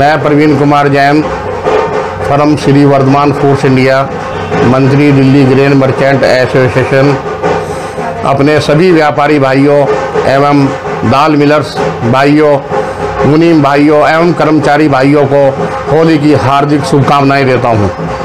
मैं Parveen Kumar Jain firm Shri Varthaman foods India, मंत्री Delhi grain merchant association, अपने सभी व्यापारी भाइयों एवं दाल मिलर्स भाइयों, मुनीम भाइयों एवं कर्मचारी भाइयों को होली की हार्दिक शुभकामनाएं देता हूं।